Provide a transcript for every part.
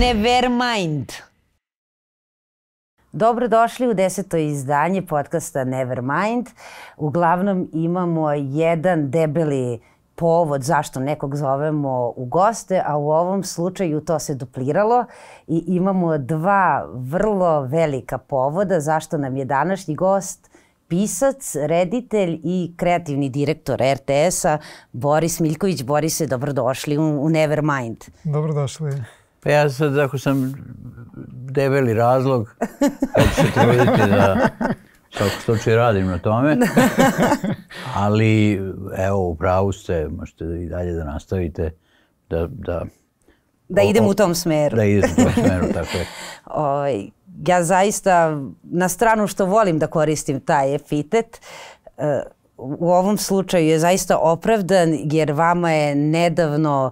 Nevermind. Dobrodošli u 10. izdanje podcasta Nevermind. Uglavnom imamo jedan debeli povod zašto nekog zovemo u goste, a u ovom slučaju to se dupliralo i imamo dva vrlo velika povoda zašto nam je današnji gost pisac, reditelj i kreativni direktor RTS-a Boris Miljković. Borise, dobrodošli u Nevermind. Dobrodošli. Pa ja sad, ako sam debeli razlog, kako se truditi da svako slučaj radim na tome, ali evo, u pravu ste, možete i dalje da nastavite da idem u tom smeru. Da idem u tom smeru, tako je. Ja zaista, na stranu što volim da koristim taj epitet, u ovom slučaju je zaista opravdan jer vama je nedavno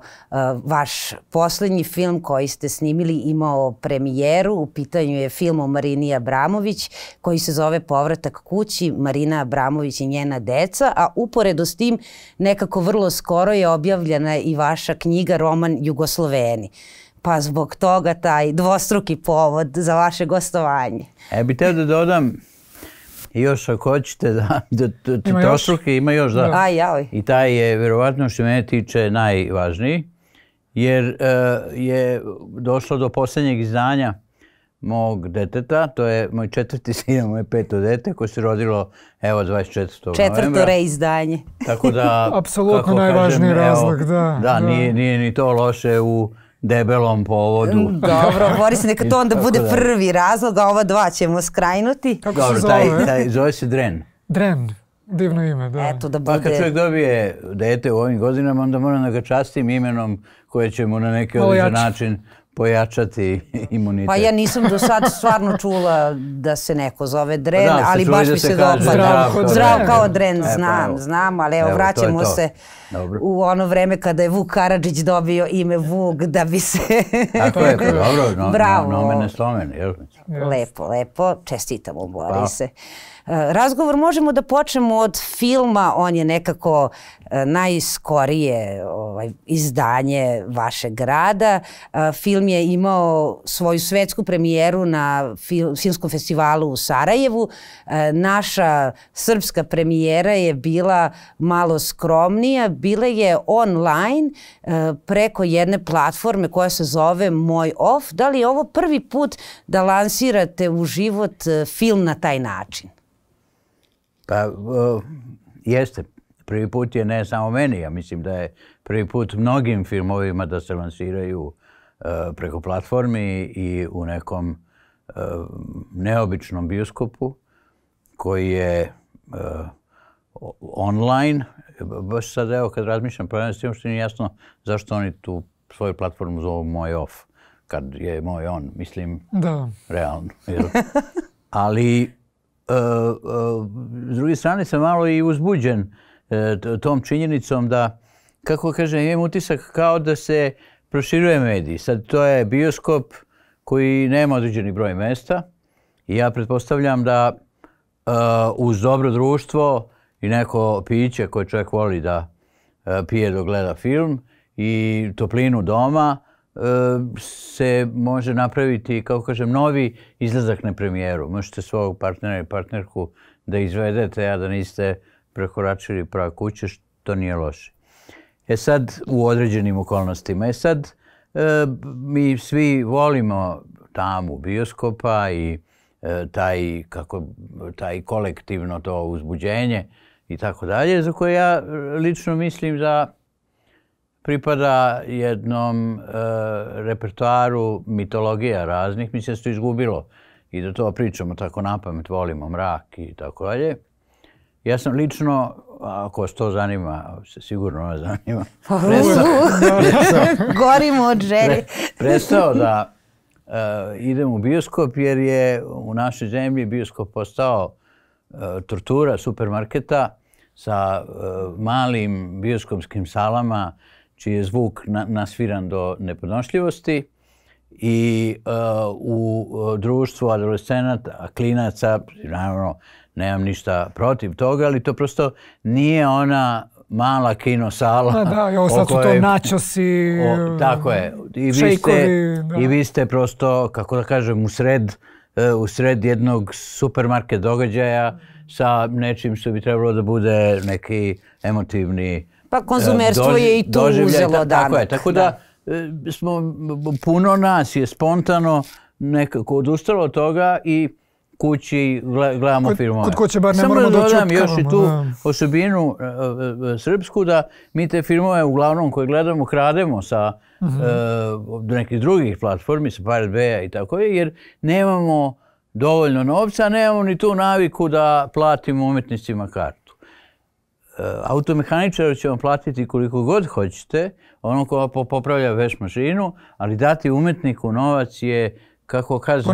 vaš poslednji film koji ste snimili imao premijeru. U pitanju je film o Marini Abramović koji se zove Povratak kući, Marina Abramović i njena deca, a uporedo s tim nekako vrlo skoro je objavljena i vaša knjiga, roman Jugosloveni. Pa zbog toga taj dvostruki povod za vaše gostovanje. E, bih teo da dodam još ako hoćete da trostruke ima još da. I taj je verovatno što mene tiče najvažniji jer je došlo do poslednjeg izdanja mog deteta, to je moj 4. sin, moje 5. dete koje se rodilo evo 24. novembra. 4. reizdanje. Tako da, apsolutno najvažniji razlog, da. Da, nije ni to loše u debelom povodu. Dobro, Boris, neka to onda bude prvi razlog, a ova dva ćemo skrajnuti. Kako se zove? Zove se Dren. Dren, divno ime, da. Eto, da bude. Pa kad čovjek dobije dete u ovim godinama, onda moram da ga častim imenom koje će mu na neki određen način pojačati imunitet. Pa ja nisam do sad stvarno čula da se neko zove Dren, ali baš mi se dopada. Zdrav kao Dren, znam, ali evo vraćamo se u ono vreme kada je Vuk Karadžić dobio ime Vuk da bi se... Tako je, dobro, nomene slomen. Lepo, lepo, čestitamo Borise. Razgovor možemo da počnemo od filma, on je nekako najskorije izdanje vašeg rada. Film je imao svoju svetsku premijeru na Filmskom festivalu u Sarajevu. Naša srpska premijera je bila malo skromnija, bila je online preko jedne platforme koja se zove Moj Off. Da li je ovo prvi put da lansirate u život film na taj način? Pa, jeste. Prvi put je ne samo meni, ja mislim da je prvi put mnogim filmovima da se lansiraju preko platformi i u nekom neobičnom bioskopu koji je online. Baš sad evo kad razmišljam, pravim s tim što nije jasno zašto oni tu svoju platformu zovu Moj Off, kad je moj on, mislim, realno. Ali... S druge strane sam malo i uzbuđen tom činjenicom da, kako kažem, imam utisak kao da se proširuje mediji. Sad to je bioskop koji nema određeni broj mesta i ja pretpostavljam da uz dobro društvo i neko piće koje čovjek voli da pije dok gleda film i toplinu doma se može napraviti, kao kažem, novi izlazak na premijeru. Možete svog partnera i partnerku da izvedete, a da niste prekoračili prag kuće, što nije loše. E sad, u određenim okolnostima. E sad, mi svi volimo tamu bioskopa i taj kolektivno to uzbuđenje i tako dalje, za koje ja lično mislim da pripada jednom repertoaru mitologija raznih. Mislim da se to izgubilo i da to pričamo tako napamet, volimo mrak i tako dalje. Ja sam lično, ako vas to zanima, sigurno vas zanima, gorimo od želje. Prestao da idem u bioskop jer je u našoj zemlji bioskop postao tortura supermarketa sa malim bioskopskim salama čiji je zvuk nasviran do nepodnošljivosti i u društvu adolescenata, klinaca, naravno nemam ništa protiv toga, ali to prosto nije ona mala kinosala. Da, evo sad su to načosi, šejkovi. I vi ste prosto, kako da kažem, usred jednog supermarket događaja sa nečim što bi trebalo da bude neki emotivni... Pa konzumerstvo je i tu uzelo danak. Tako da puno nas je spontano nekako odustalo od toga i kući gledamo filmove. Samo da dodam još i tu osobinu srpsku da mi te filmove uglavnom koje gledamo krademo sa nekih drugih platformi, sa Pirate Bay-a i tako je, jer nemamo dovoljno novca, nemamo ni tu naviku da platimo umetnicima kartu. Automehaničaru će vam platiti koliko god hoćete, ono koja popravlja veš mašinu, ali dati umetniku novac je, kako kažem,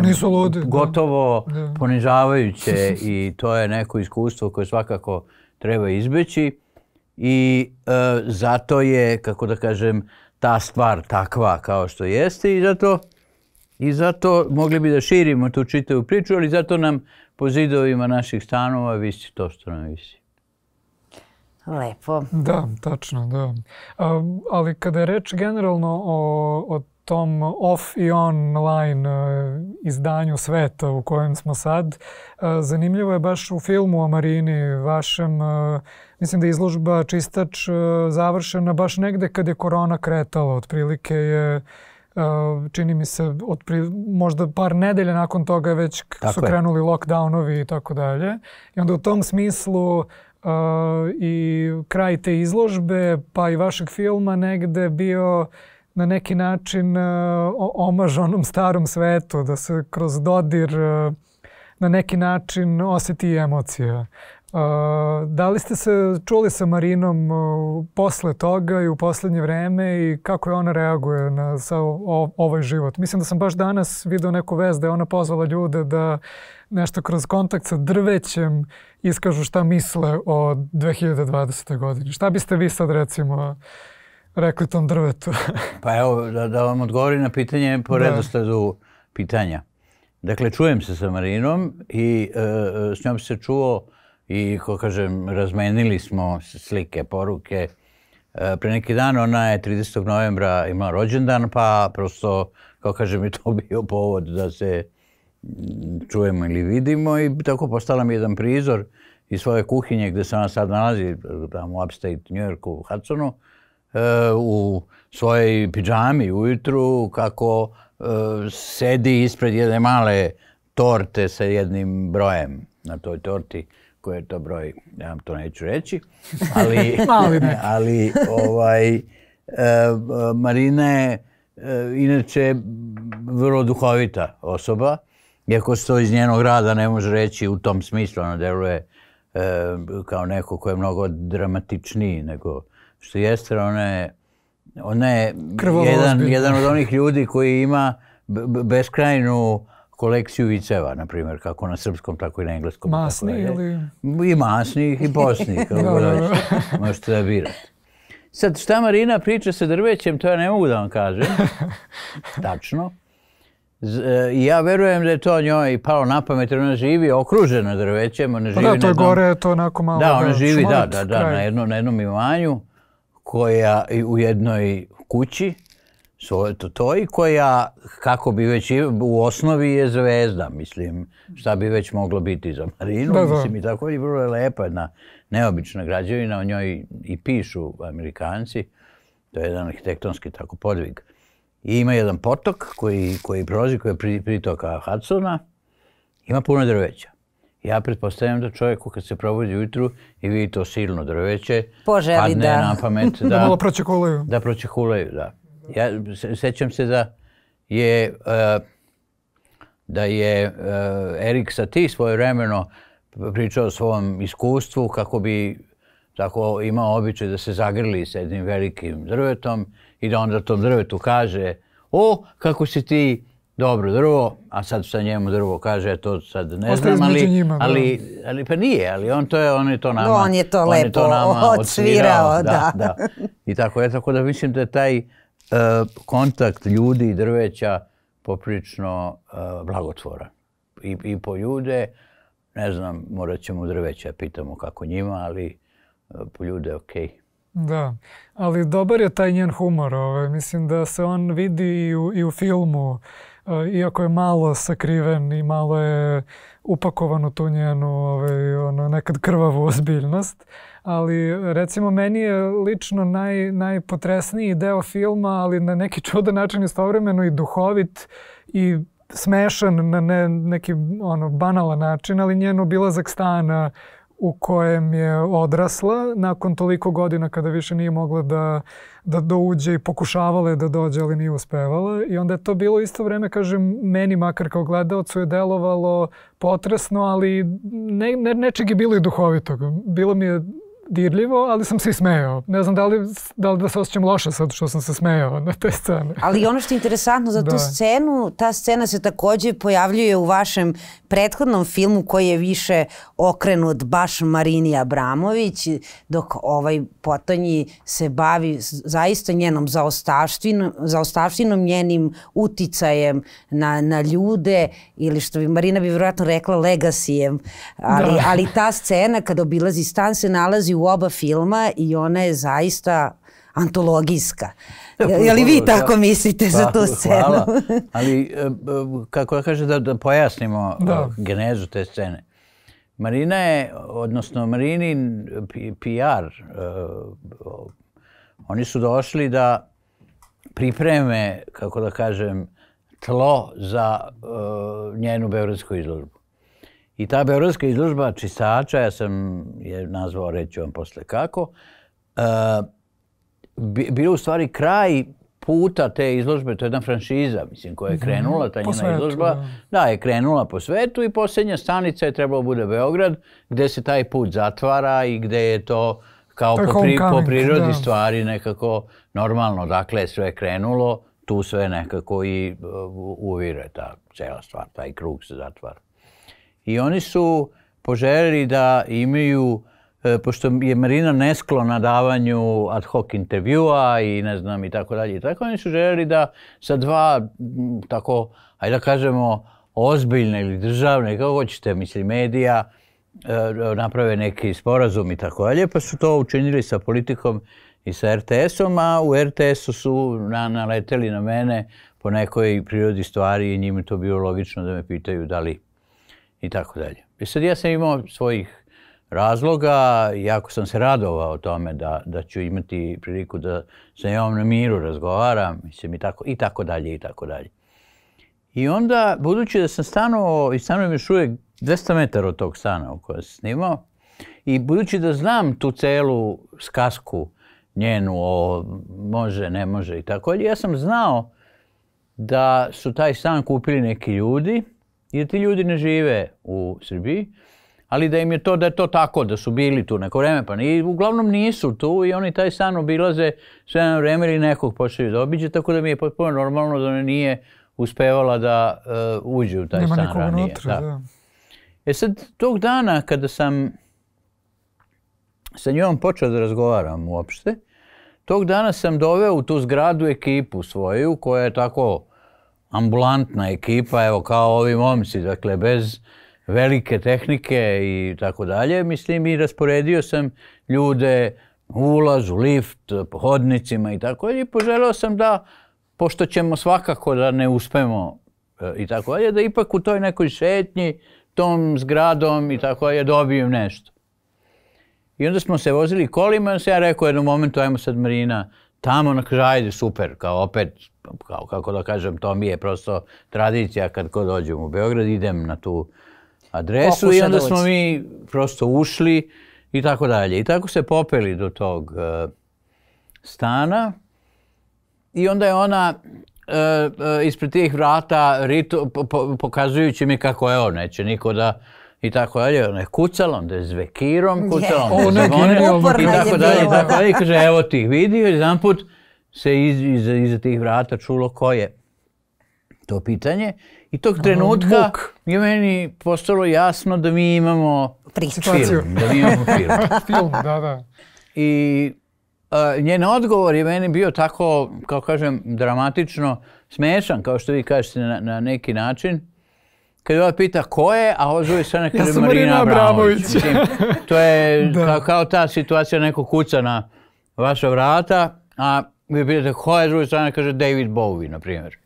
gotovo ponižavajuće i to je neko iskustvo koje svakako treba izbeći i zato je, kako da kažem, ta stvar takva kao što jeste i zato mogli bi da širimo tu čitavu priču, ali zato nam po zidovima naših stanova visi to što nam visi. Lepo. Da, tačno, da. Ali kada je reč generalno o tom off i online izdanju sveta u kojem smo sad. Zanimljivo je baš u filmu o Marini, vašem, mislim da je izložba Čistač završena baš negde kad je korona kretala. Otprilike je, čini mi se, možda par nedelja nakon toga već su krenuli lockdownovi i tako dalje. I onda u tom smislu i kraj te izložbe pa i vašeg filma negde bio na neki način omaž onom starom svetu, da se kroz dodir na neki način osjeti emocija. Da li ste se čuli sa Marinom posle toga i u poslednje vreme i kako je ona reaguje na ovaj život? Mislim da sam baš danas video neku vest da je ona pozvala ljude da nešto kroz kontakt sa drvećem iskažu šta misle o 2020. godini. Šta biste vi sad recimo rekli tom drvetu? Pa evo, da vam odgovorim na pitanje po redosledu pitanja. Dakle, čujem se sa Marinom i s njom se čuo i, ko kažem, razmenili smo slike, poruke. Pre neki dan ona je 30. novembra imala rođendan, pa prosto, kao kažem, je to bio povod da se čujemo ili vidimo i tako postala mi jedan prizor iz svoje kuhinje gde se ona sad nalazi, tamo u Upstate New Yorku, u Hudsonu, u svojoj pidžami ujutru, kako sedi ispred jedne male torte sa jednim brojem na toj torti, koji je to broj, ja vam to neću reći, ali Marina je inače vrlo duhovita osoba, iako se to iz njenog rada ne može reći u tom smislu, ona deluje kao neko ko je mnogo dramatičniji nego što jeste, ona je jedan od onih ljudi koji ima beskrajnu kolekciju viceva, na primjer, kako na srpskom, tako i na engleskom. Masnih ili? I masnih i posnih, kako da možete da birate. Sad, šta Marina priča sa drvećem, to ja ne mogu da vam kažem, tačno. Ja verujem da je to njoj palo na pamet, jer ona živi okružena drvećem. Da, to je gore, to je onako malo šmart. Da, ona živi na jednom imanju, koja u jednoj kući, koja, kako bi već, u osnovi je zvezda, mislim, šta bi već moglo biti za Marinu, mislim i tako, i vrlo je lepa, jedna neobična građevina, o njoj i pišu Amerikanci, to je jedan arhitektonski tako podvig. I ima jedan potok koji prolazi, koji je pritoka Hudsona, ima puno drveća. Ja pretpostavljam da čovjeku kad se probudi ujutru i vidi to silno drveće, padne na pamet da pročekulaju. Sjećam se da je Erik Satie svojevremeno pričao o svom iskustvu kako bi imao običaj da se zagrli sa jednim velikim drvetom i da onda tom drvetu kaže o, kako si ti dobro drvo, a sad sa njemu drvo kaže, to sad ne znam, ali pa nije, ali on je to nama odsvirao. On je to lepo odsvirao, da. I tako da mislim da je taj kontakt ljudi i drveća poprično blagotvoran. I po ljude, ne znam, morat ćemo drveća, pitamo kako njima, ali po ljude okej. Da, ali dobar je taj njen humor. Mislim da se on vidi i u filmu, iako je malo sakriven i malo je upakovan u tu njenu nekad krvavu ozbiljnost. Ali recimo meni je lično najpotresniji deo filma, ali na neki čudan način istovremeno i duhovit i smešan na neki banalan način, ali njen obilazak stana u kojem je odrasla nakon toliko godina kada više nije mogla da dođe i pokušavala je da dođe, ali nije uspevala. I onda je to bilo isto vreme, kažem, meni makar kao gledaocu je delovalo potresno, ali nečeg je bilo i duhovitog. Bilo mi je dirljivo, ali sam se i smejao. Ne znam da li da se osjećam loše sad što sam se smejao na te scene. Ali ono što je interesantno za tu scenu, ta scena se takođe pojavljuje u vašem prethodnom filmu koji je više okrenut baš Marini Abramović, dok ovaj potonji se bavi zaista njenom zaostavštinom, njenim uticajem na ljude ili što bi Marina vjerojatno rekla legasijem. Ali ta scena kada obilazi stan se nalazi u oba filma i ona je zaista antologijska. Je li vi tako mislite za tu scenu? Hvala, ali kako da kažem da pojasnimo genezu te scene. Marina je, odnosno Marinin PR, oni su došli da pripreme, kako da kažem, tlo za njenu beogradsku izložbu. I ta beogradska izložba čistača, ja sam je nazvao, reći vam posle kako, bilo u stvari kraj puta te izložbe, to je jedna franšiza koja je krenula, ta njena izložba. Da, je krenula po svetu i poslednja stanica je trebalo bude Beograd, gde se taj put zatvara i gde je to kao po prirodi stvari nekako normalno. Dakle, sve je krenulo, tu sve nekako i uvire ta cela stvar, taj krug se zatvara. I oni su poželjeli da imaju, pošto je Marina nesklona davanju ad hoc intervjua i ne znam i tako dalje i tako, oni su željeli da sa dva tako, ajde da kažemo, ozbiljne ili državne, kako hoćete, mislim, medija, naprave neki sporazum i tako dalje, pa su to učinili sa Politikom i sa RTS-om, a u RTS-u su naleteli na mene po nekoj prirodi stvari i njima je to bilo logično da me pitaju da li i tako dalje. I sad ja sam imao svojih razloga, jako sam se radovao o tome da ću imati priliku da sa njom na miru razgovaram, mislim i tako dalje i tako dalje. I onda, budući da sam stanovao i stanujem još uvijek 200 metara od tog stana u kojem sam snimao i budući da znam tu celu skasku njenu o može, ne može i tako dalje, ja sam znao da su taj stan kupili neki ljudi i da ti ljudi ne žive u Srbiji, ali da im je to tako, da su bili tu neko vreme, pa uglavnom nisu tu i oni taj stan obilaze sve na vreme ili nekog pošalju da obiđe, tako da mi je potpuno normalno da ona nije uspevala da uđe u taj stan ranije. Nema nikog unutra. E sad, tog dana kada sam sa njom počeo da razgovaram uopšte, tog dana sam doveo u tu zgradu ekipu svoju koja je tako ambulantna ekipa, evo kao ovi momci, dakle bez velike tehnike i tako dalje. Mislim i rasporedio sam ljude u ulaz, u lift, po hodnicima i tako dalje. I poželeo sam da, pošto ćemo svakako da ne uspemo i tako dalje, da ipak u toj nekoj šetnji, tom zgradom i tako dalje dobijem nešto. I onda smo se vozili kolima, onda sam ja rekao jednom momentu, ajmo sad Marina, tamo ona kaže, ajde, super, kao opet, kako da kažem, to mi je prosto tradicija kad ko dođem u Beograd, idem na tu adresu i onda smo mi prosto ušli i tako dalje. I tako se popeli do tog stana i onda je ona ispred tih vrata pokazujući mi kako je on, neće niko da i tako dalje, ona je kucala, onda je zvekirom kucala, onda je zvonila i tako dalje, i tako dalje, i kaže evo ti ih vidio i jedan put se iza tih vrata čulo ko je to pitanje i tog trenutka je meni postalo jasno da mi imamo film, da mi imamo film. I njen odgovor je meni bio tako, kao kažem, dramatično smešan, kao što vi kažete na neki način. Kad je ova pita ko je, a ovo zove sve neka Marina Abramović. To je kao ta situacija, neko kuca na vaša vrata, a vi pitate koja je s druge strane, kaže David Bowie, na primjer.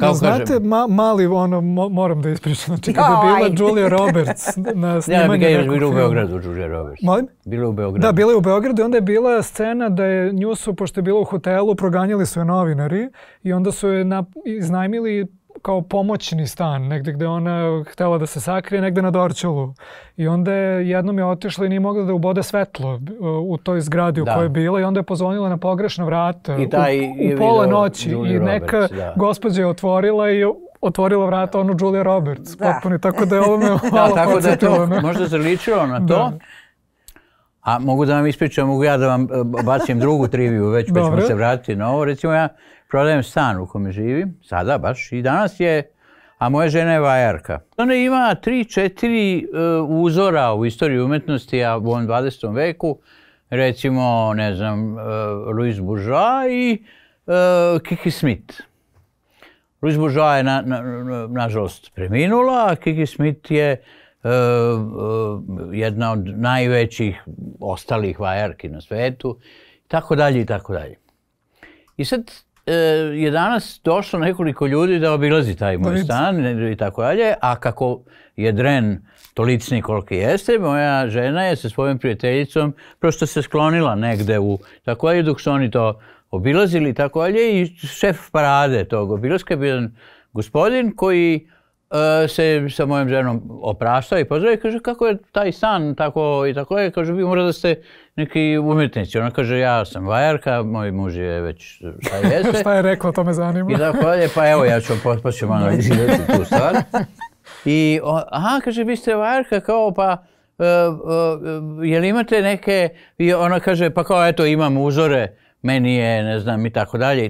A znate, mali, ono, moram da ispričam, znači kada je bila Julia Roberts na snimanju nekog filmu. Bila u Beogradu, Julia Roberts. Molim? Bila u Beogradu. Da, bila je u Beogradu i onda je bila scena da je Njusu, pošto je bila u hotelu, proganjali su je novinari i onda su je iznajmili kao pomoćni stan, negde gde ona htela da se sakrije, negde na Dorćolu. I onda jednom je otišla i nije mogla da ubode svetlo u toj zgradi u kojoj je bila i onda je pozvonila na pogrešna vrata u pola noći i neka gospođa je otvorila i otvorila vrata onu Julia Roberts. Tako da je ovo me malo podsjetilo. Možda se ličilo na to. A mogu da vam ispričam, mogu ja da vam bacim drugu triviju već, pa ćemo se vratiti na ovo. Recimo ja prodajem stan u kome živim, sada baš, i danas je, a moja žena je vajarka. Ona ima 3-4 uzora u istoriji umetnosti, a u ovom 20. veku, recimo, ne znam, Louis Bourgeois i Kiki Smith. Louis Bourgeois je, nažalost, preminula, a Kiki Smith je jedna od najvećih ostalih vajarki na svetu, i tako dalje, i tako dalje. I sad je danas došlo nekoliko ljudi da obilazi taj moj stan i tako dalje, a kako je dren tolicni koliki jeste, moja žena je sa svojom prijateljicom prosto se sklonila negde u tako dalje, dok su oni to obilazili i tako dalje, i šef parade tog obilazka je bio jedan gospodin koji se sa mojom ženom opraštao i pozdravio i kaže kako je taj stan tako i tako je, kaže vi mora da ste neki umetnici. Ona kaže ja sam vajarka, moj muž je već šta jeste. Šta je rekla, to me zanima. I tako dalje, pa evo ja ću vam potpuno analizirati tu stvar. I aha, kaže vi ste vajarka kao pa jel imate neke, i ona kaže pa kao eto imam uzore, meni je, ne znam, i tako dalje,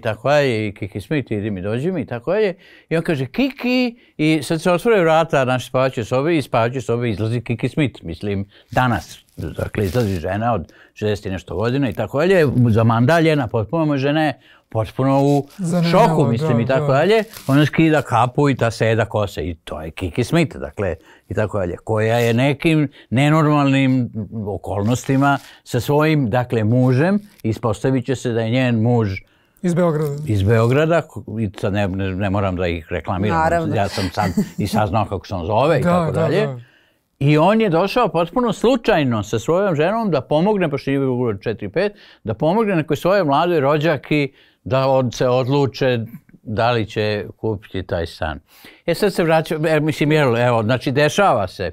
i Kiki Smith, idi mi, dođi mi, i tako dalje. I on kaže, Kiki, i sad se otvore vrata naše spavaće sobe i iz spavaće sobe izlazi Kiki Smith, mislim, danas. Dakle, izlazi žena od 60 i nešto godina i tako dalje, zamandaljena, potpuno moja žena je potpuno u šoku, mislim, i tako dalje. Ona skida kapu i ta seda kose, i to je Kiki Smith, dakle, i tako dalje, koja je nekim nenormalnim okolnostima sa svojim, dakle, mužem, ispostavit će se da je njen muž iz Beograda, ne moram da ih reklamiram, ja sam sad i saznao kako se on zove i tako dalje. I on je došao potpuno slučajno sa svojom ženom da pomogne, pošto je bilo 4-5, da pomogne nekoj svojoj mladoj rođaki da se odluče da li će kupiti taj stan. E sad se vraćam, mislim, evo, znači dešava se.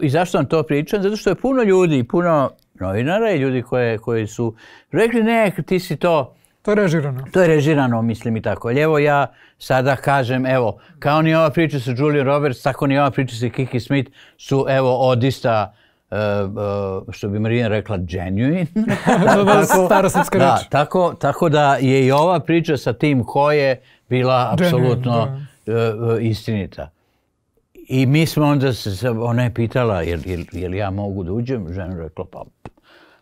I zašto vam to pričam? Zato što je puno ljudi, puno novinara i ljudi koji su rekli ne, ti si to... To je režirano. To je režirano, mislim i tako. Evo ja sada kažem, evo, kao ni ova priča sa Julia Roberts, tako ni ova priča sa Kiki Smith su, evo, od ista, što bi Marina rekla, genuine. Starosrpska reč. Da, tako da je i ova priča sa tim ko je bila apsolutno istinita. I mi smo onda, ona je pitala, je li ja mogu da uđem? Žena rekla, pa,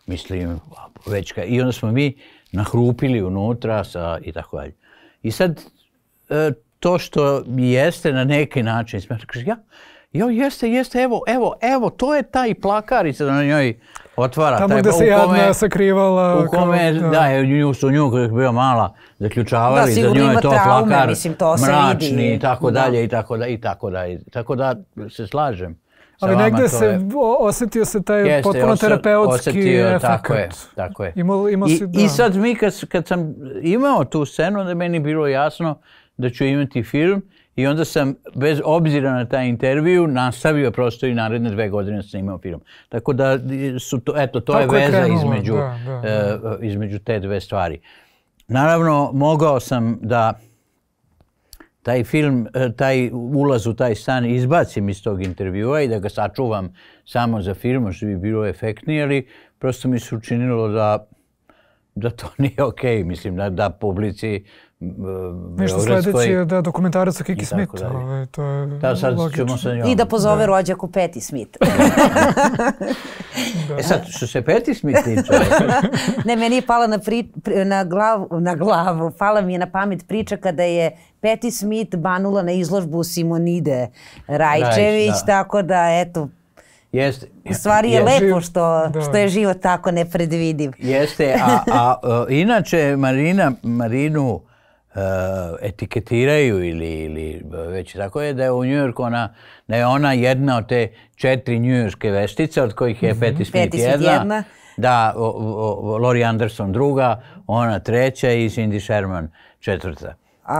mislim, već kaj. I onda smo mi nahrupili unutra i tako dalje. I sad, to što jeste na neki način, kaže, ja, jeste, evo, to je taj plakar i sad na njoj otvara. Tamo gde se jadna sakrivala. U kome, da, su nju kada je bila mala zaključavali, za nju je to plakar mračni i tako dalje. Tako da se slažem. Ali negde se osjetio se taj potpuno terapeutski efekt. Tako je. I sad mi kad sam imao tu scenu, onda je meni bilo jasno da ću imati film i onda sam bez obzira na taj intervju nastavio prosto i naredne 2 godine sam imao film. Tako da to je veza između te 2 stvari. Naravno, mogao sam da taj film, taj ulaz u taj stan izbacim iz tog intervjua i da ga sačuvam samo za film, što bi bilo efektnije, ali prosto mi se učinilo da to nije okej, mislim, da publici Beogradskoj... Nešto sledeći je da dokumentarac o Kiki Smith. Da, sad ćemo sa njom. I da pozove rođaku Patti Smith. E sad, što se Patti Smith tiče? Ne, meni je pala na glavu, pala mi je na pamet priča kada je Patti Smith banula na izložbu Simonide Rajčević, tako da, eto, U stvari je lepo što je život tako nepredvidiv. Jeste, a inače Marinu etiketiraju ili već tako je da je u Njujorku ona jedna od te 4 njujorske vestice od kojih je Patti Smith jedna, da, Lori Anderson druga, ona treća i Cindy Sherman četvrta.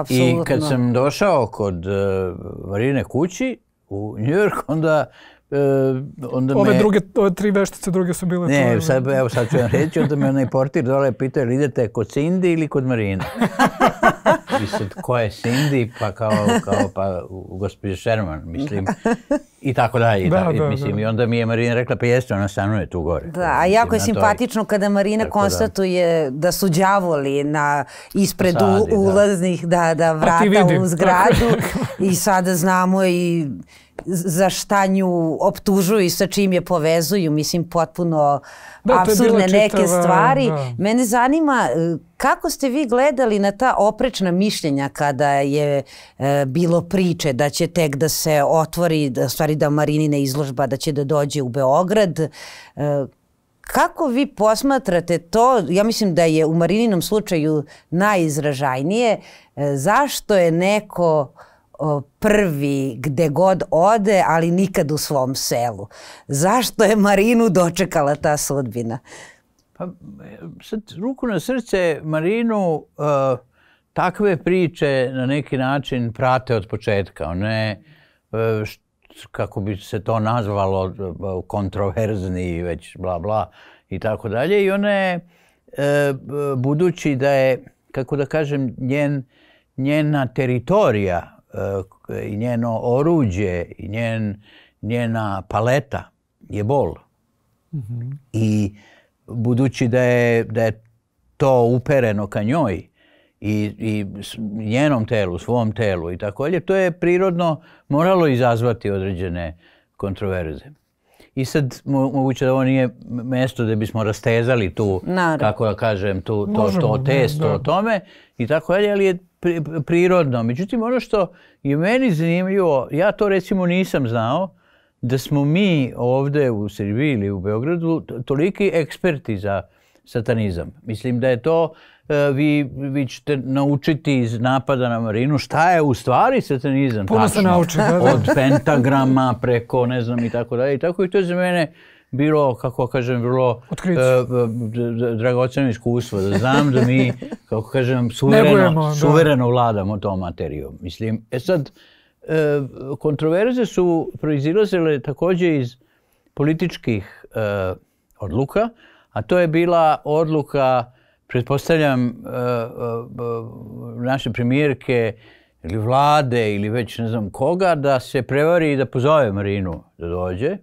I kad sam došao kod Marine kući u Njujorku, Ove 3 veštice druge su bile... Ne, evo sad ću vam reći, onda me onaj portir dole pitao, ili idete kod Cindy ili kod Marine? Mislim, ko je Cindy? Pa kao gospođa Sherman, mislim. I tako dalje. I onda mi je Marina rekla, pa jeste, ona stanuje tu gore. Da, a jako je simpatično kada Marina konstatuje da su đavoli ispred ulaznih vrata u zgradu. I sada znamo i za šta nju optužuju i sa čim je povezuju, mislim, potpuno apsurdne neke stvari. Mene zanima kako ste vi gledali na ta oprečna mišljenja kada je bilo priče da će tek da se otvori, stvari da Marinina izložba da će da dođe u Beograd. Kako vi posmatrate to? Ja mislim da je u Marininom slučaju najizražajnije. Zašto je neko prvi gde god ode, ali nikad u svom selu? Zašto je Marinu dočekala ta sudbina? Pa, sad, ruku na srce, Marinu takve priče na neki način prate od početka. Ne, kako bi se to nazvalo, kontroverzni, već bla bla i tako dalje. I ona je, budući da je, kako da kažem, njena teritorija i njeno oruđe i njena paleta je bol. I budući da je to upereno ka njoj i njenom telu, svom telu i tako dalje, to je prirodno moralo izazvati određene kontroverze. I sad moguće da ovo nije mesto gde bismo rastezali tu, kako da kažem, to testo o tome i tako dalje, ali je prirodno. Međutim, ono što je meni zanimljivo, ja to recimo nisam znao, da smo mi ovde u Srbiji ili u Beogradu toliki eksperti za satanizam. Mislim da je to, vi ćete naučiti iz napada na Marinu šta je u stvari satanizam. Puno se nauči. Od pentagrama preko, ne znam, i tako dalje. I tako, i to je za mene bilo, kako kažem, vrlo dragoceno iskustvo. Da znam da mi, kako kažem, suvereno vladamo tom materijom. Mislim, sad, kontroverze su proizilazile takođe iz političkih odluka, a to je bila odluka, pretpostavljam, naše premijerke ili vlade ili već ne znam koga, da se prevari i da pozove Marinu da dođe.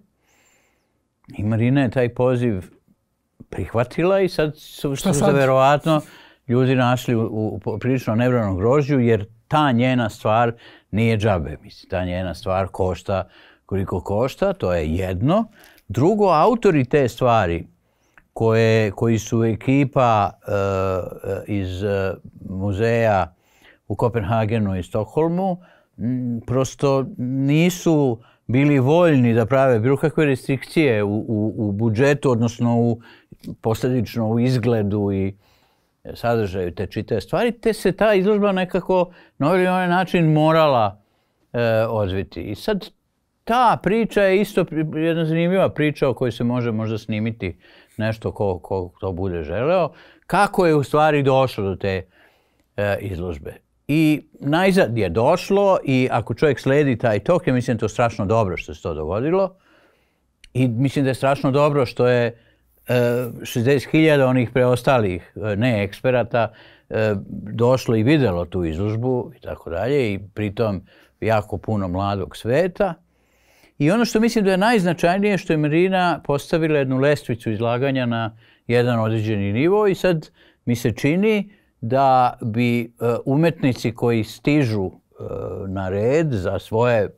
I Marina je taj poziv prihvatila i sad su verovatno ljudi našli u prilično nebranom grožđu, jer ta njena stvar nije džabe. Ta njena stvar košta koliko košta, to je jedno. Drugo, autori te stvari koji su ekipa iz muzeja u Kopenhagenu i Stokholmu prosto nisu bili voljni da prave bilo kakve restrikcije u budžetu, odnosno posledično u izgledu i sadržaju te čitave stvari, te se ta izložba nekako na ovaj način morala odviti. I sad ta priča je isto jedna zanimljiva priča o kojoj se može možda snimiti nešto ko to bude želeo, kako je u stvari došlo do te izložbe. I najzad je došlo i ako čovjek sledi taj tok, ja mislim da je strašno dobro što se to dogodilo i mislim da je strašno dobro što je 60.000 onih preostalih neeksperata došlo i videlo tu izložbu i tako dalje i pritom jako puno mladog sveta. I ono što mislim da je najznačajnije što je Marina postavila jednu lestvicu izlaganja na jedan određeni nivo i sad mi se čini da bi umetnici koji stižu na red za svoje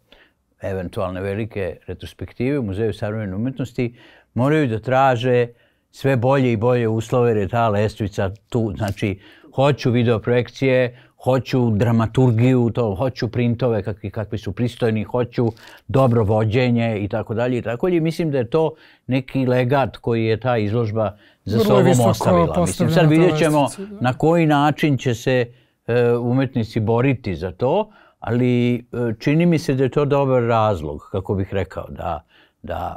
eventualne velike retrospektive u Muzeju savremene umetnosti moraju da traže sve bolje i bolje uslove jer je ta lestvica tu, znači hoću video projekcije, hoću dramaturgiju, hoću printove kakvi su pristojni, hoću dobro vođenje i tako dalje i tako dalje. Mislim da je to neki legat koji je ta izložba za sobom ostavila. Mislim, sad vidjet ćemo na koji način će se umetnici boriti za to, ali čini mi se da je to dobar razlog, kako bih rekao, da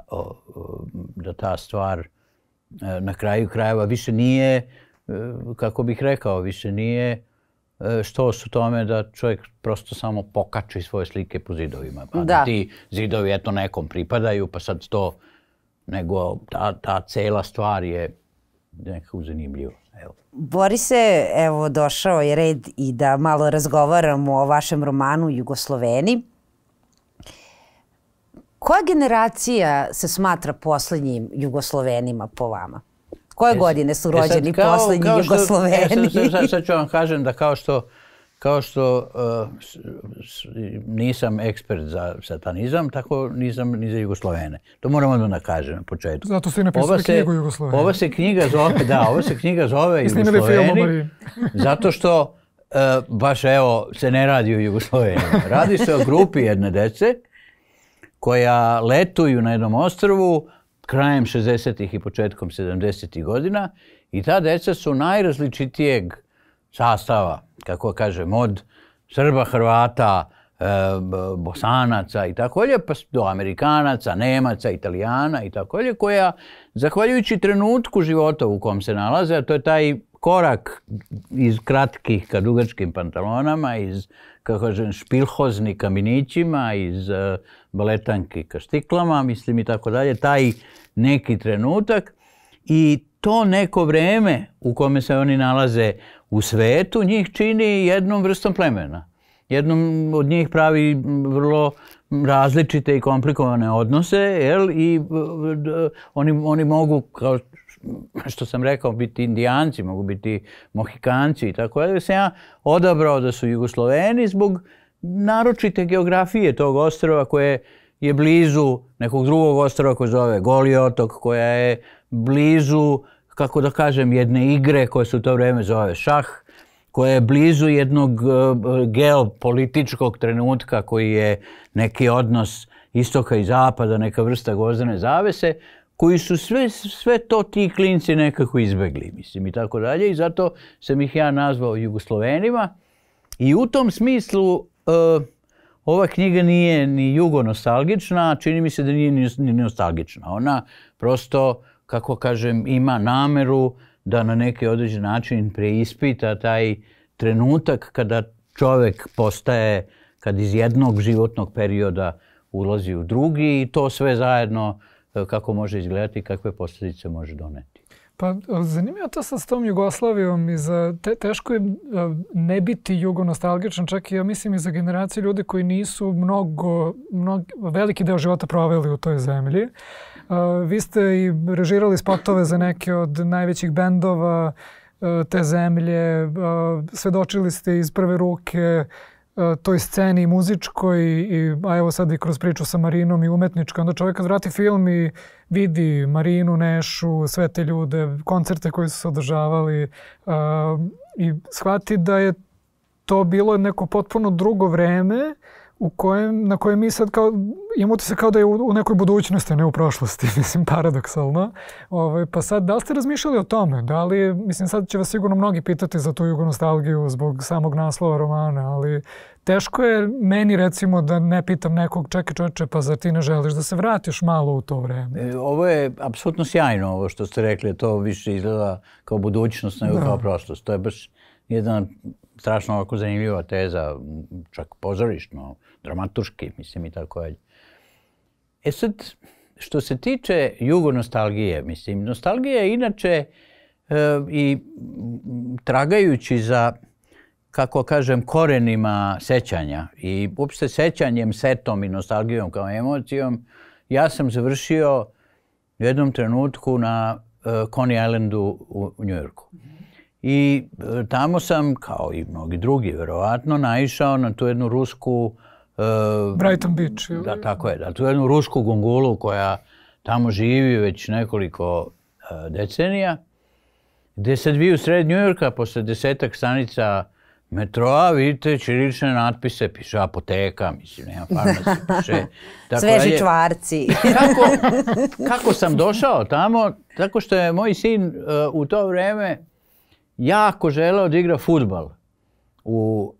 ta stvar na kraju krajeva više nije, kako bih rekao, više nije što su tome da čovjek prosto samo pokače svoje slike po zidovima. Ti zidovi eto nekom pripadaju, pa sad to, nego ta cela stvar je nekako zanimljiva. Borise, evo došao je red i da malo razgovaramo o vašem romanu Jugosloveni. Koja generacija se smatra poslednjim Jugoslovenima po vama? Koje godine su rođeni poslednji Jugosloveni? Sad ću vam kažem da kao što nisam ekspert za satanizam, tako nisam ni za Jugoslovene. To moram odmah da kažem na početku. Zato ste i napisali knjigu Jugosloveni. Ova se knjiga zove, da, ova se knjiga zove Jugosloveni, zato što baš evo se ne radi o Jugoslovenima. Radi se o grupi jedne dece koja letuju na jednom ostrvu krajem 60-ih i početkom 70-ih godina i ta deca su najrazličitijeg sastava, kako kažem, od Srba, Hrvata, Bosanaca i tako dalje, pa do Amerikanaca, Nemaca, Italijana i tako dalje, koja, zahvaljujući trenutku života u kom se nalaze, a to je taj korak iz kratkih ka dugačkim pantalonama, iz špilhozni ka minićima, iz baletanki ka štiklama, mislim i tako dalje, taj neki trenutak i to neko vreme u kome se oni nalaze u svetu njih čini jednom vrstom plemena. Jednom od njih pravi vrlo različite i komplikovane odnose i oni mogu, kao što sam rekao, biti Indijanci, mogu biti Mohikanci i tako dalje. Sam ja odabrao da su Jugosloveni zbog naročite geografije tog ostrva koje je blizu nekog drugog ostrva koje zove Goli otok, koja je blizu, kako da kažem, jedne igre koje se u to vreme zove šah, koja je blizu jednog geopolitičkog trenutka koji je neki odnos istoka i zapada, neka vrsta gozdane zavese, koji su sve to ti klinci nekako izbegli, mislim, i tako dalje. I zato sam ih ja nazvao Jugoslovenima. I u tom smislu ova knjiga nije ni jugonostalgična, čini mi se da nije ni nostalgična. Ona prosto, kako kažem, ima nameru da na neki određen način preispita taj trenutak kada čovek postaje, kad iz jednog životnog perioda ulazi u drugi i to sve zajedno kako može izgledati i kakve posljedice može doneti. Pa zanimljivo to sa tom Jugoslavijom i za teško je ne biti jugonostalgičan, čak i ja mislim i za generaciju ljudi koji nisu veliki deo života proveli u toj zemlji. Vi ste i režirali spotove za neke od najvećih bendova te zemlje, svedočili ste iz prve ruke toj sceni i muzičkoj, a evo sad i kroz priču sa Marinom i umetničkoj, onda čovjek kad vrati film i vidi Marinu, Nešu, sve te ljude, koncerte koji su se održavali i shvati da je to bilo neko potpuno drugo vreme na kojem mi sad imamo se kao da je u nekoj budućnosti, a ne u prošlosti, mislim, paradoksalno. Pa sad, da li ste razmišljali o tome? Da li, mislim, sad će vas sigurno mnogi pitati za tu jugonostalgiju zbog samog naslova romana, ali teško je meni, recimo, da ne pitam nekog, čekaj čoveče, pa zar ti ne želiš da se vratiš malo u to vreme? Ovo je apsolutno sjajno, ovo što ste rekli, to više izgleda kao budućnost nego kao prošlost. To je baš jedna strašno ovako zanimljiva teza, čak pozorišno, dramaturški, mislim i tako dalje. E sad, što se tiče jugonostalgije, mislim, nostalgija je inače i tragajući za, kako kažem, korenima sećanja i uopšte sećanjem, setom i nostalgijom kao emocijom, ja sam završio u jednom trenutku na Coney Islandu u Njujorku. I tamo sam, kao i mnogi drugi, verovatno, naišao na tu jednu rusku... Brighton Beach. Da, tako je. Da, tu jednu rusku gungulu koja tamo živi već nekoliko decenija, gde se dviju sred Njujorka, posle 10-ak stanica metroa, vidite, čirilične natpise, piše apoteka, mislim, nema farmacije, piše. Sveži čvarci. Kako sam došao tamo, tako što je moj sin u to vreme jako želeo da igra fudbal u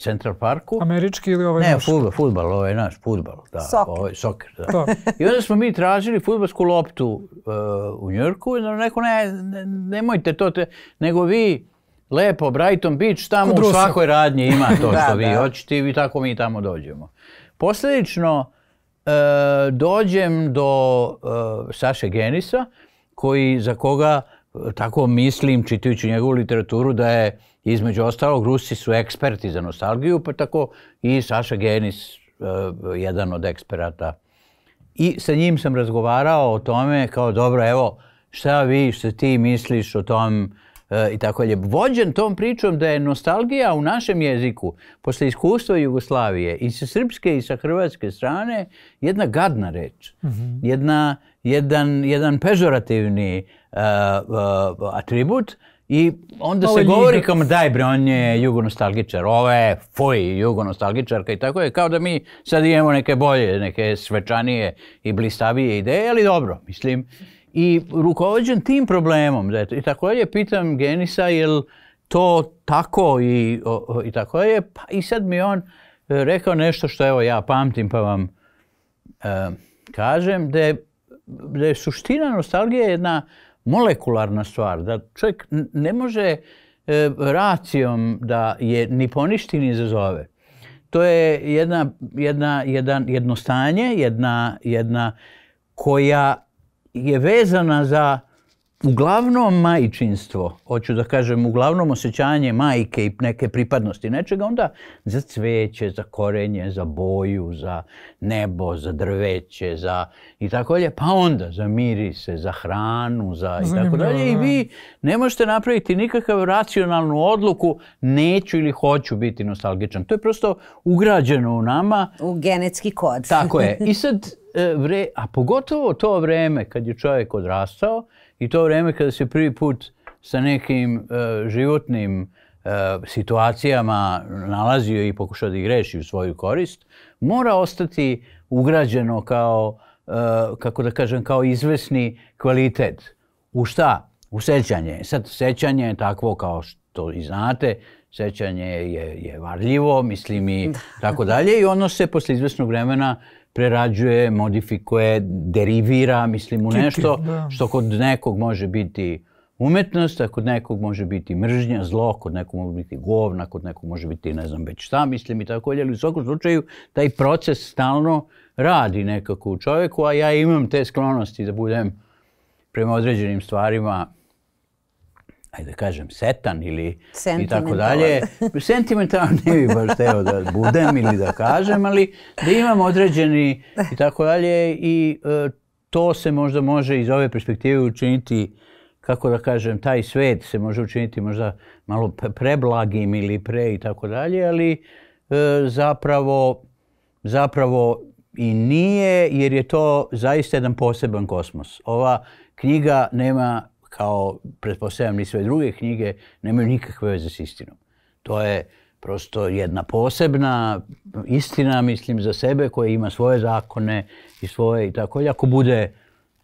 Central Parku. Američki ili ovaj naš? Ne, fudbal, ovaj naš fudbal, da, ovaj soccer, da. I onda smo mi tražili fudbalsku loptu u Njujorku, neko ne, nemojte to, nego vi lepo, Brighton Beach, tamo u svakoj radnji ima to što vi hoćete i tako mi tamo dođemo. Posljedično dođem do Saše Genisa, za koga tako mislim, čitajući njegovu literaturu, da je između ostalog Rusi su eksperti za nostalgiju, pa tako i Saša Genis, jedan od eksperata. I sa njim sam razgovarao o tome kao dobro, evo, šta vi, šta ti misliš o tom i tako dalje. Vođen tom pričom da je nostalgija u našem jeziku, posle iskustva Jugoslavije i sa srpske i sa hrvatske strane, jedna gadna reč, jedan pežorativni atribut i onda se govori kao daj bre, on je jugonostalgičar, ovo je fuj jugonostalgičarka i tako je, kao da mi sad imamo neke bolje, neke svečanije i blistavije ideje, ali dobro, mislim. I rukovođen tim problemom, i tako je, pitam Genisa je li to tako i tako je, i sad mi je on rekao nešto što evo ja pamtim pa vam kažem, da je suština nostalgije jedna molekularna stvar, da čovjek ne može racijom da je ni poništi ni izazove. To je jedno stanje, jedna koja je vezana za uglavnom majčinstvo, hoću da kažem uglavnom osjećanje majke i neke pripadnosti nečega, onda za cveće, za korenje, za boju, za nebo, za drveće, za i tako dalje, pa onda za mirise, za hranu, za i tako dalje. I vi ne možete napraviti nikakav racionalnu odluku, neću ili hoću biti nostalgičan. To je prosto ugrađeno u nama. U genetski kod. Tako je. I sad, a pogotovo to vreme kad je čovjek odrastao i to vreme kada se prvi put sa nekim životnim situacijama nalazio i pokušao da ih reši u svoju korist, mora ostati ugrađeno kao, kako da kažem, kao izvesni kvalitet. U šta? U sećanje. Sad, sećanje je takvo kao što i znate, sećanje je varljivo, mislim i tako dalje i ono se posle izvesnog vremena prerađuje, modifikuje, derivira, mislim u nešto što kod nekog može biti umetnost, a kod nekog može biti mržnja, zlo, kod nekog može biti govna, kod nekog može biti ne znam već šta, mislim i tako dalje. U svakom slučaju taj proces stalno radi nekako u čoveku, a ja imam te sklonosti da budem prema određenim stvarima, ajde da kažem, setan ili i tako dalje. Sentimentalan ne bi baš teo da budem ili da kažem, ali da imam određeni i tako dalje i to se možda može iz ove perspektive učiniti, kako da kažem, taj svet se može učiniti možda malo preblagim ili pre i tako dalje, ali zapravo i nije jer je to zaista jedan poseban kosmos. Ova knjiga nema, kao pretpostavljam i sve druge knjige, nemaju nikakve veze s istinom. To je prosto jedna posebna istina, mislim, za sebe koja ima svoje zakone i svoje i tako. Ako bude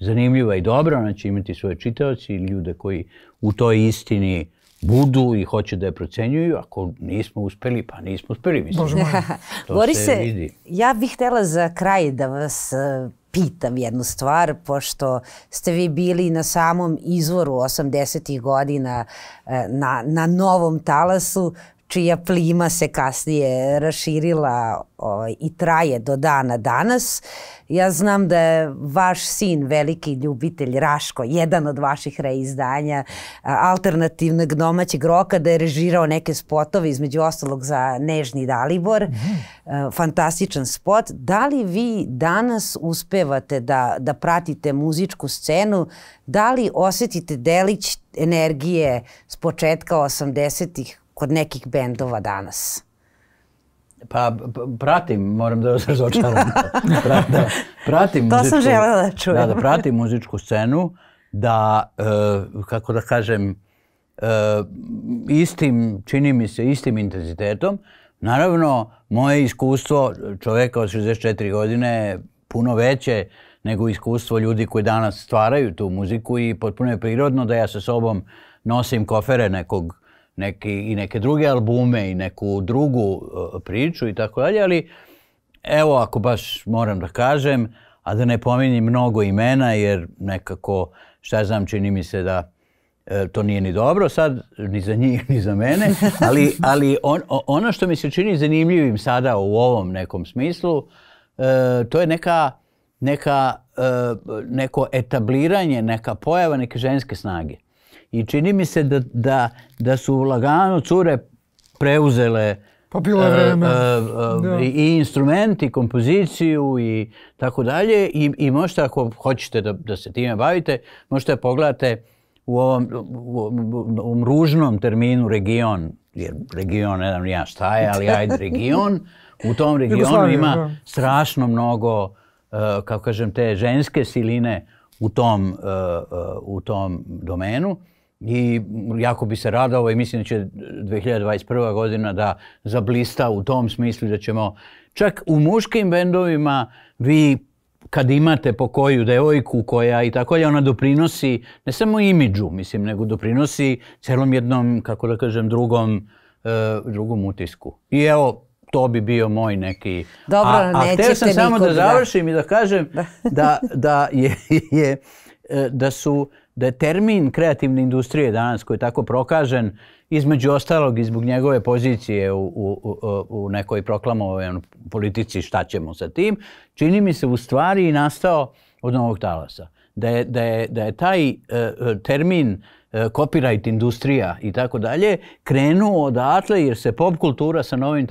zanimljiva i dobra, ona će imati svoje čitaoci i ljude koji u toj istini budu i hoće da je procenjuju. Ako nismo uspeli, pa nismo uspeli, mislim. Borise, ja bih htjela za kraj da vas pitam jednu stvar, pošto ste vi bili na samom izvoru 80-ih godina na novom talasu, čija plima se kasnije raširila i traje do dana danas. Ja znam da je vaš sin veliki ljubitelj Raško, jedan od vaših reizdanja alternativnog domaćeg roka, da je režirao neke spotove, između ostalog za Nežni Dalibor. Fantastičan spot. Da li vi danas uspevate da pratite muzičku scenu? Da li osjetite delić energije s početka 80-ih kod nekih bendova danas? Pa pratim, moram da vas razočaram. To sam želela da čujem. Da, pratim muzičku scenu, da, kako da kažem, istim intenzitetom. Naravno, moje iskustvo čoveka od 64 godine je puno veće nego iskustvo ljudi koji danas stvaraju tu muziku i potpuno je prirodno da ja sa sobom nosim kofere neke druge albume i neku drugu priču i tako dalje, ali evo, ako baš moram da kažem, a da ne pominjem mnogo imena, jer nekako, šta znam, čini mi se da to nije ni dobro sad, ni za njih, ni za mene, ali ono što mi se čini zanimljivim sada u ovom nekom smislu, to je neko etabliranje, neka pojava neke ženske snage. I čini mi se da su lagano cure preuzele i instrument, i kompoziciju i tako dalje. I možete, ako hoćete da se time bavite, možete pogledate u ovom ružnom terminu region, jer region, ne znam ni ja šta je, ali ajde region, u tom regionu ima strašno mnogo, kako kažem, te ženske siline u tom domenu. I jako bi se radao i mislim da će 2021. godina da zablista u tom smislu, da ćemo čak u muškim bendovima, vi kad imate po koju devojku koja i tako, ona doprinosi ne samo imidžu, mislim, nego doprinosi celom jednom, kako da kažem, drugom utisku. I evo, to bi bio moj neki... A hteo sam samo da završim i da kažem da je termin kreativne industrije danas, koji je tako prokažen, između ostalog i zbog njegove pozicije u nekoj proklamovoj politici, šta ćemo sa tim, čini mi se u stvari i nastao od novog talasa. Da je taj termin copyright industrija i tako dalje krenuo odatle, jer se pop kultura sa novim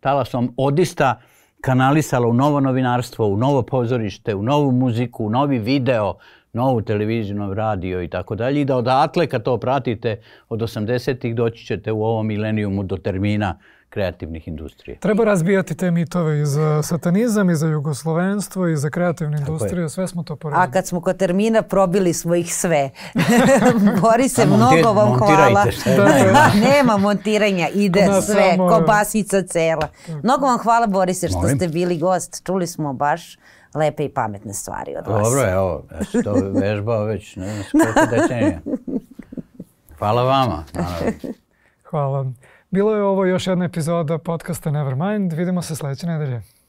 talasom odista kanalisala u novo novinarstvo, u novo pozorište, u novu muziku, u novi video, novu televiziju, novu radio i tako dalje. I da odatle, kad to pratite od 80-ih, doći ćete u ovom milenijumu do termina kreativnih industrije. Treba razbijati te mitove i za satanizam, i za jugoslovenstvo, i za kreativnu industriju. Sve smo to poredili. A kad smo kod termina, probili smo ih sve. Borise, mnogo vam hvala. Nema montiranja, ide sve, kobasica cela. Mnogo vam hvala, Borise, što ste bili gost. Čuli smo baš lepe i pametne stvari od vas. Dobro, evo, ja sam to vežbao već, ne znam, skoliko decenija. Hvala vama. Hvala. Bilo je ovo još jedna epizoda podcasta Nevermind. Vidimo se sledeće nedelje.